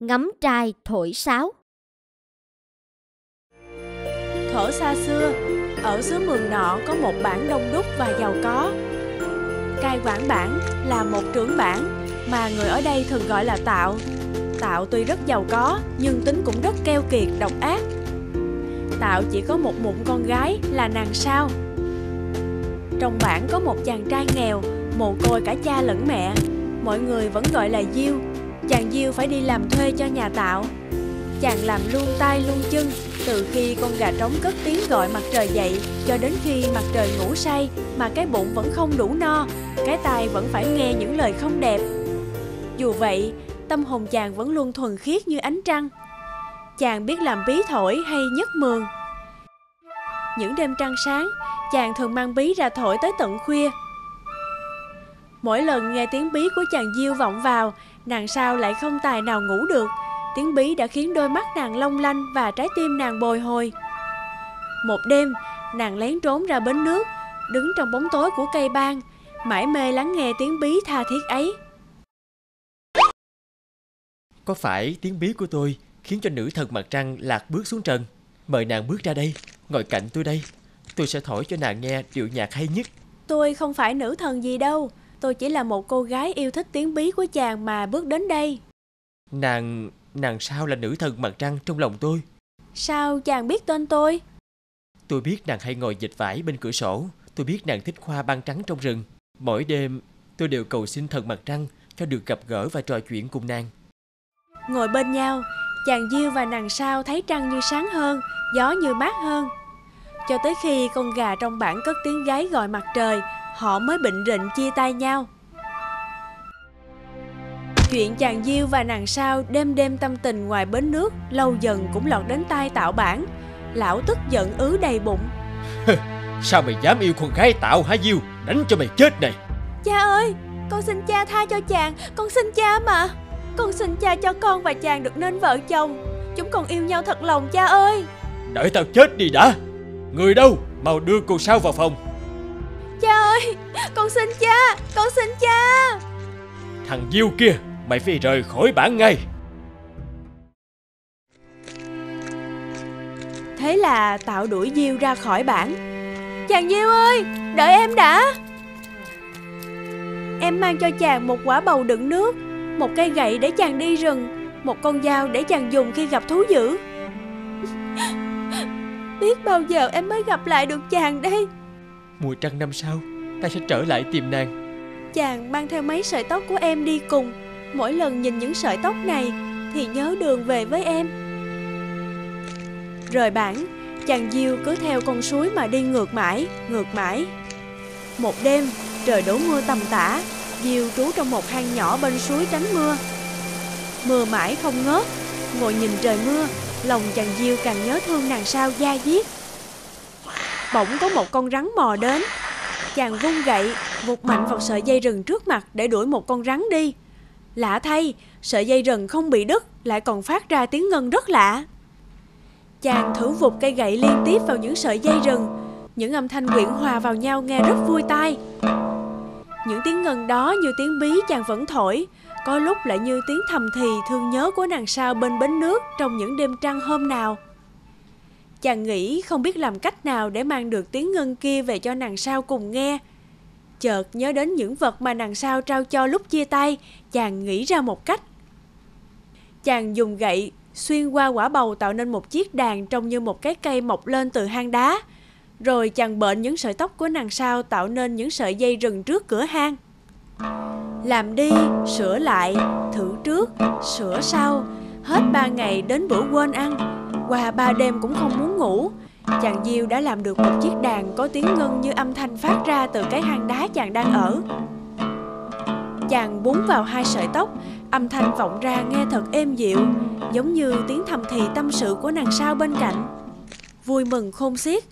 Ngắm trai thổi sáo. Thuở xa xưa, ở xứ Mường Nọ có một bản đông đúc và giàu có. Cai quản bản là một trưởng bản mà người ở đây thường gọi là Tạo. Tạo tuy rất giàu có nhưng tính cũng rất keo kiệt, độc ác. Tạo chỉ có một mụn con gái là nàng Sao. Trong bản có một chàng trai nghèo, mồ côi cả cha lẫn mẹ, mọi người vẫn gọi là Diêu. Chàng Diêu phải đi làm thuê cho nhà Tạo. Chàng làm luôn tay luôn chân, từ khi con gà trống cất tiếng gọi mặt trời dậy cho đến khi mặt trời ngủ say mà cái bụng vẫn không đủ no, cái tai vẫn phải nghe những lời không đẹp. Dù vậy, tâm hồn chàng vẫn luôn thuần khiết như ánh trăng. Chàng biết làm bí thổi hay nhất Mường. Những đêm trăng sáng, chàng thường mang bí ra thổi tới tận khuya. Mỗi lần nghe tiếng bí của chàng Diêu vọng vào, nàng Sao lại không tài nào ngủ được. Tiếng bí đã khiến đôi mắt nàng long lanh và trái tim nàng bồi hồi. Một đêm, nàng lén trốn ra bến nước, đứng trong bóng tối của cây bang, mải mê lắng nghe tiếng bí tha thiết ấy. Có phải tiếng bí của tôi khiến cho nữ thần mặt trăng lạc bước xuống trần? Mời nàng bước ra đây, ngồi cạnh tôi đây. Tôi sẽ thổi cho nàng nghe điệu nhạc hay nhất. Tôi không phải nữ thần gì đâu. Tôi chỉ là một cô gái yêu thích tiếng bí của chàng mà bước đến đây. Nàng Sao là nữ thần mặt trăng trong lòng tôi. Sao chàng biết tên tôi? Tôi biết nàng hay ngồi dịch vải bên cửa sổ. Tôi biết nàng thích hoa ban trắng trong rừng. Mỗi đêm tôi đều cầu xin thần mặt trăng cho được gặp gỡ và trò chuyện cùng nàng. Ngồi bên nhau, chàng Diêu và nàng Sao thấy trăng như sáng hơn, gió như mát hơn. Cho tới khi con gà trong bản cất tiếng gáy gọi mặt trời, họ mới bệnh rịnh chia tay nhau. Chuyện chàng Diêu và nàng Sao đêm đêm tâm tình ngoài bến nước lâu dần cũng lọt đến tai Tạo bản. Lão tức giận ứ đầy bụng. Sao mày dám yêu con gái Tạo hả Diêu? Đánh cho mày chết này. Cha ơi, con xin cha tha cho chàng. Con xin cha mà. Con xin cha cho con và chàng được nên vợ chồng. Chúng con yêu nhau thật lòng cha ơi. Đợi tao chết đi đã. Người đâu, mau đưa cô Sao vào phòng. Cha ơi, con xin cha, con xin cha. Thằng Diêu kia, mày phải rời khỏi bản ngay. Thế là Tạo đuổi Diêu ra khỏi bản. Chàng Diêu ơi, đợi em đã. Em mang cho chàng một quả bầu đựng nước, một cây gậy để chàng đi rừng, một con dao để chàng dùng khi gặp thú dữ. Biết bao giờ em mới gặp lại được chàng đây. Mùa trăng năm sau, ta sẽ trở lại tìm nàng. Chàng mang theo mấy sợi tóc của em đi cùng. Mỗi lần nhìn những sợi tóc này thì nhớ đường về với em. Rời bản, chàng Diêu cứ theo con suối mà đi ngược mãi. Một đêm, trời đổ mưa tầm tã. Diêu trú trong một hang nhỏ bên suối tránh mưa. Mưa mãi không ngớt. Ngồi nhìn trời mưa, lòng chàng Diêu càng nhớ thương nàng Sao da diết. Bỗng có một con rắn mò đến. Chàng vung gậy, vụt mạnh vào sợi dây rừng trước mặt để đuổi một con rắn đi. Lạ thay, sợi dây rừng không bị đứt, lại còn phát ra tiếng ngân rất lạ. Chàng thử vụt cây gậy liên tiếp vào những sợi dây rừng. Những âm thanh quyện hòa vào nhau nghe rất vui tai. Những tiếng ngân đó như tiếng bí chàng vẫn thổi, có lúc lại như tiếng thầm thì thương nhớ của nàng Sao bên bến nước trong những đêm trăng hôm nào. Chàng nghĩ không biết làm cách nào để mang được tiếng ngân kia về cho nàng Sao cùng nghe. Chợt nhớ đến những vật mà nàng Sao trao cho lúc chia tay, chàng nghĩ ra một cách. Chàng dùng gậy xuyên qua quả bầu tạo nên một chiếc đàn trông như một cái cây mọc lên từ hang đá. Rồi chàng bệnh những sợi tóc của nàng Sao tạo nên những sợi dây rừng trước cửa hang. Làm đi, sửa lại, thử trước, sửa sau. Hết 3 ngày đến bữa quên ăn. Qua 3 đêm cũng không muốn ngủ, chàng Diêu đã làm được một chiếc đàn có tiếng ngân như âm thanh phát ra từ cái hang đá chàng đang ở. Chàng búng vào 2 sợi tóc, âm thanh vọng ra nghe thật êm dịu, giống như tiếng thầm thì tâm sự của nàng Sao bên cạnh. Vui mừng khôn xiết,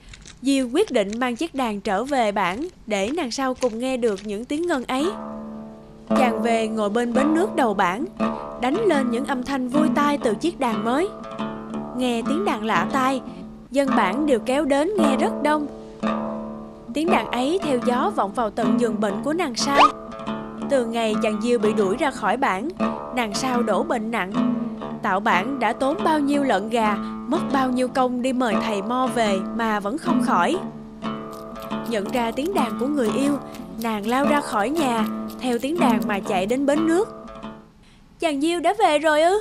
Diêu quyết định mang chiếc đàn trở về bản để nàng Sao cùng nghe được những tiếng ngân ấy. Chàng về ngồi bên bến nước đầu bản, đánh lên những âm thanh vui tai từ chiếc đàn mới. Nghe tiếng đàn lạ tai, dân bản đều kéo đến nghe rất đông. Tiếng đàn ấy theo gió vọng vào tận giường bệnh của nàng Sao. Từ ngày chàng Diêu bị đuổi ra khỏi bản, nàng Sao đổ bệnh nặng. tạo bản đã tốn bao nhiêu lợn gà, mất bao nhiêu công đi mời thầy mo về mà vẫn không khỏi. Nhận ra tiếng đàn của người yêu, nàng lao ra khỏi nhà, theo tiếng đàn mà chạy đến bến nước. Chàng Diêu đã về rồi ư?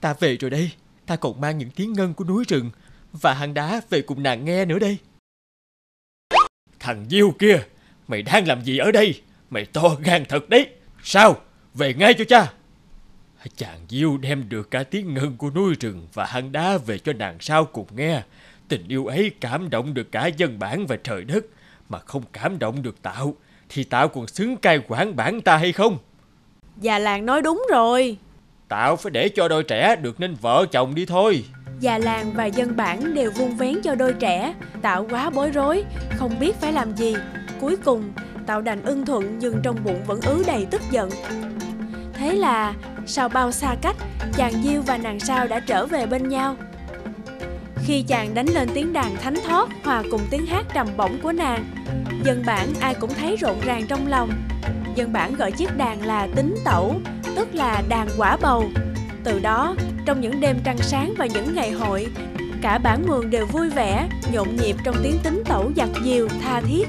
Ta về rồi đây. Ta còn mang những tiếng ngân của núi rừng và hang đá về cùng nàng nghe nữa đây. Thằng Diêu kia, mày đang làm gì ở đây? Mày to gan thật đấy. Sao? Về ngay cho cha. Chàng Diêu đem được cả tiếng ngân của núi rừng và hang đá về cho nàng sao cùng nghe. Tình yêu ấy cảm động được cả dân bản và trời đất, mà không cảm động được Tạo, thì Tạo còn xứng cai quản bản ta hay không? Già làng nói đúng rồi. Tạo phải để cho đôi trẻ được nên vợ chồng đi thôi. Già làng và dân bản đều vung vén cho đôi trẻ. Tạo quá bối rối, không biết phải làm gì. Cuối cùng Tạo đành ưng thuận, nhưng trong bụng vẫn ứ đầy tức giận. Thế là sau bao xa cách, chàng Diêu và nàng Sao đã trở về bên nhau. Khi chàng đánh lên tiếng đàn thánh thót hòa cùng tiếng hát trầm bổng của nàng, dân bản ai cũng thấy rộn ràng trong lòng. Dân bản gọi chiếc đàn là Tính Tẩu, tức là đàn quả bầu. Từ đó, trong những đêm trăng sáng và những ngày hội, cả bản mường đều vui vẻ, nhộn nhịp trong tiếng Tính Tẩu giặt diều tha thiết.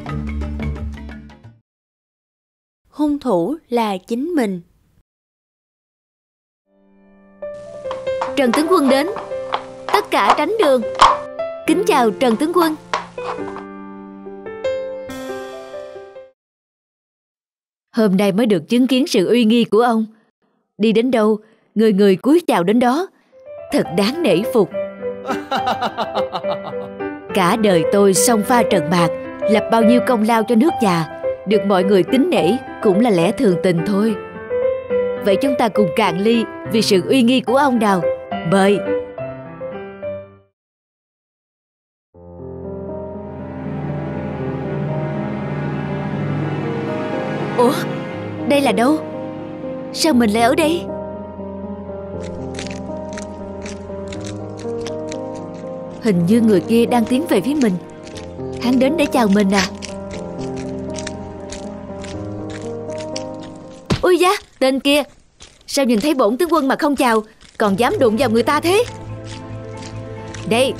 Hung thủ là chính mình. Trần tướng quân đến, tất cả tránh đường. Kính chào Trần tướng quân. Hôm nay mới được chứng kiến sự uy nghi của ông. Đi đến đâu, người người cúi chào đến đó. Thật đáng nể phục. Cả đời tôi xông pha trận bạc, lập bao nhiêu công lao cho nước nhà, được mọi người kính nể cũng là lẽ thường tình thôi. Vậy chúng ta cùng cạn ly vì sự uy nghi của ông nào. Mời. Ủa, đây là đâu? Sao mình lại ở đây? Hình như người kia đang tiến về phía mình. Hắn đến để chào mình à? Ui da, tên kia, sao nhìn thấy bổn tướng quân mà không chào, còn dám đụng vào người ta thế? Đây,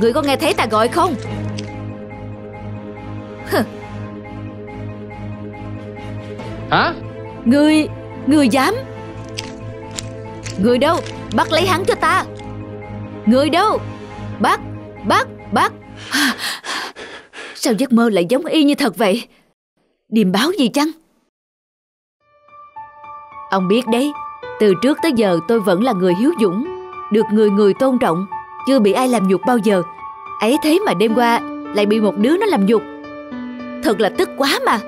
người có nghe thấy ta gọi không? Hả? Người dám? Người đâu? Bắt lấy hắn cho ta. Người đâu? Bắt. Sao giấc mơ lại giống y như thật vậy? Điềm báo gì chăng? Ông biết đấy, từ trước tới giờ tôi vẫn là người hiếu dũng, được người người tôn trọng, chưa bị ai làm nhục bao giờ. Ấy thế mà đêm qua lại bị một đứa nó làm nhục. Thật là tức quá mà.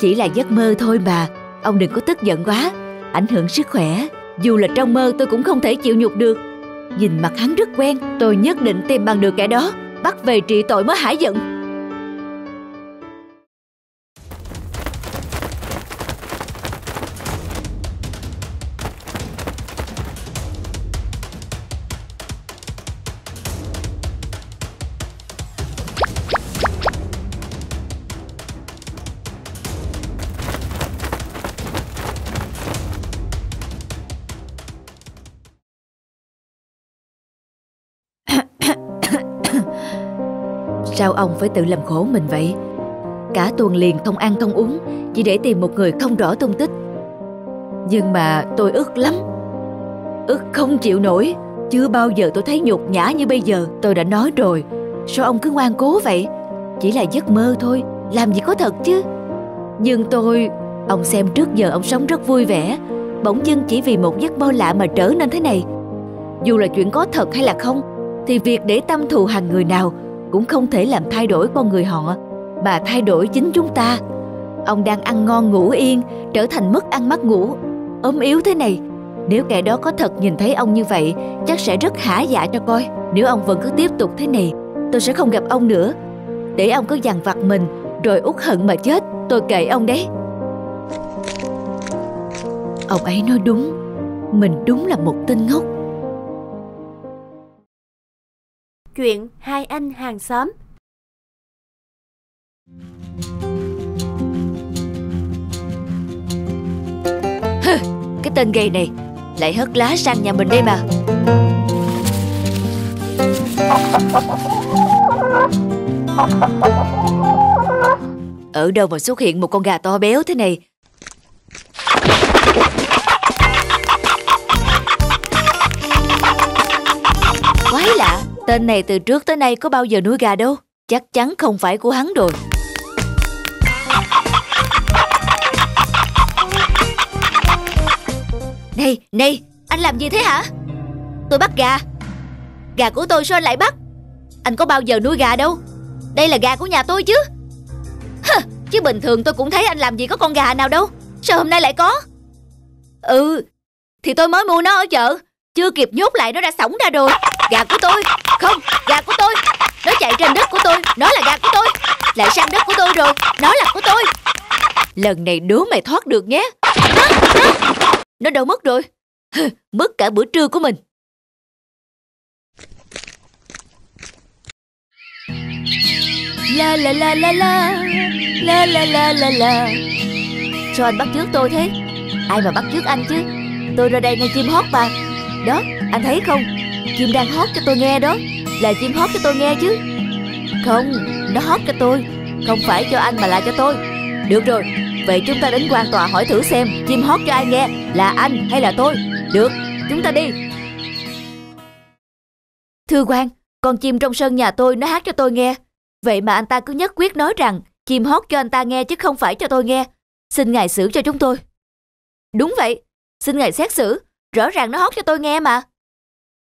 Chỉ là giấc mơ thôi mà, ông đừng có tức giận quá, ảnh hưởng sức khỏe. Dù là trong mơ tôi cũng không thể chịu nhục được. Nhìn mặt hắn rất quen, tôi nhất định tìm bằng được kẻ đó, bắt về trị tội mới hả giận. Sao ông phải tự làm khổ mình vậy? Cả tuần liền không ăn không uống, chỉ để tìm một người không rõ tung tích. Nhưng mà tôi ức lắm, ức không chịu nổi. Chưa bao giờ tôi thấy nhục nhã như bây giờ. Tôi đã nói rồi, sao ông cứ ngoan cố vậy? Chỉ là giấc mơ thôi, làm gì có thật chứ. Nhưng tôi... Ông xem, trước giờ ông sống rất vui vẻ, bỗng dưng chỉ vì một giấc mơ lạ mà trở nên thế này. Dù là chuyện có thật hay là không, thì việc để tâm thù hằn người nào cũng không thể làm thay đổi con người họ, mà thay đổi chính chúng ta. Ông đang ăn ngon ngủ yên, trở thành mất ăn mắc ngủ, ốm yếu thế này. Nếu kẻ đó có thật nhìn thấy ông như vậy, chắc sẽ rất hả dạ cho coi. Nếu ông vẫn cứ tiếp tục thế này, tôi sẽ không gặp ông nữa. Để ông cứ dằn vặt mình rồi uất hận mà chết, tôi kệ ông đấy. Ông ấy nói đúng, mình đúng là một tên ngốc. Chuyện hai anh hàng xóm. Cái tên gầy này lại hất lá sang nhà mình đây mà. Ở đâu mà xuất hiện một con gà to béo thế này? Quái lạ, tên này từ trước tới nay có bao giờ nuôi gà đâu. Chắc chắn không phải của hắn rồi. Này, này, anh làm gì thế hả? Tôi bắt gà. Gà của tôi sao anh lại bắt? Anh có bao giờ nuôi gà đâu. Đây là gà của nhà tôi chứ. Hừ, chứ bình thường tôi cũng thấy anh làm gì có con gà nào đâu. Sao hôm nay lại có? Ừ, thì tôi mới mua nó ở chợ, chưa kịp nhốt lại nó đã xổng ra rồi. Gà của tôi. Không, gà của tôi. Nó chạy trên đất của tôi. Nó là gà của tôi. Lại sang đất của tôi rồi. Nó là của tôi. Lần này đứa mày thoát được nhé. Nó đâu mất rồi. Mất cả bữa trưa của mình. La la la la la. La la la la la. Sao anh bắt chước tôi thế? Ai mà bắt chước anh chứ. Tôi ra đây nghe chim hót mà. Đó, anh thấy không? Chim đang hót cho tôi nghe đó. Là chim hót cho tôi nghe chứ. Không, nó hót cho tôi, không phải cho anh mà là cho tôi. Được rồi, vậy chúng ta đến quan tòa hỏi thử xem chim hót cho ai nghe, là anh hay là tôi. Được, chúng ta đi. Thưa quan, con chim trong sân nhà tôi nó hát cho tôi nghe. Vậy mà anh ta cứ nhất quyết nói rằng chim hót cho anh ta nghe chứ không phải cho tôi nghe. Xin ngài xử cho chúng tôi. Đúng vậy, xin ngài xét xử. Rõ ràng nó hót cho tôi nghe mà.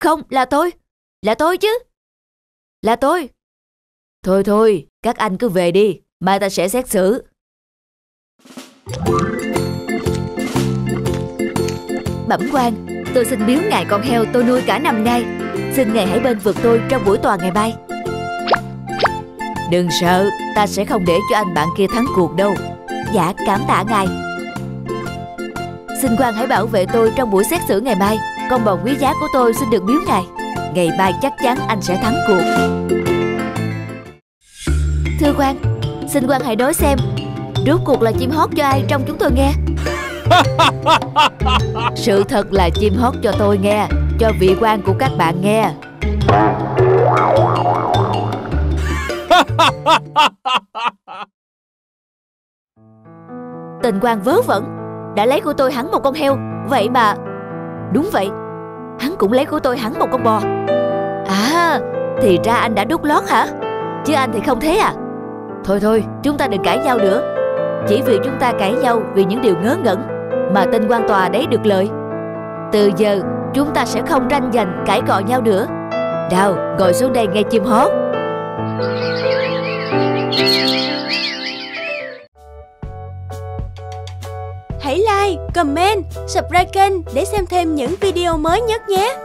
Không, là tôi. Là tôi chứ. Là tôi. Thôi thôi, các anh cứ về đi. Mai ta sẽ xét xử. Bẩm quan, tôi xin biếu ngài con heo tôi nuôi cả năm nay. Xin ngài hãy bênh vực tôi trong buổi tòa ngày mai. Đừng sợ, ta sẽ không để cho anh bạn kia thắng cuộc đâu. Dạ, cảm tạ ngài. Xin quan hãy bảo vệ tôi trong buổi xét xử ngày mai. Con bò quý giá của tôi xin được biếu ngài. Ngày mai chắc chắn anh sẽ thắng cuộc. Thưa quan, xin quan hãy nói xem rốt cuộc là chim hót cho ai trong chúng tôi nghe. Sự thật là chim hót cho tôi nghe, cho vị quan của các bạn nghe. Tình quan vớ vẩn, đã lấy của tôi hẳn một con heo. Vậy mà... Đúng vậy, hắn cũng lấy của tôi hẳn một con bò. À, thì ra anh đã đút lót hả? Chứ anh thì không thế à? Thôi thôi, chúng ta đừng cãi nhau nữa. Chỉ vì chúng ta cãi nhau vì những điều ngớ ngẩn mà tên quan tòa đấy được lợi. Từ giờ chúng ta sẽ không tranh giành cãi cọ nhau nữa. Nào, ngồi xuống đây nghe chim hót. Hãy like, comment, subscribe kênh để xem thêm những video mới nhất nhé.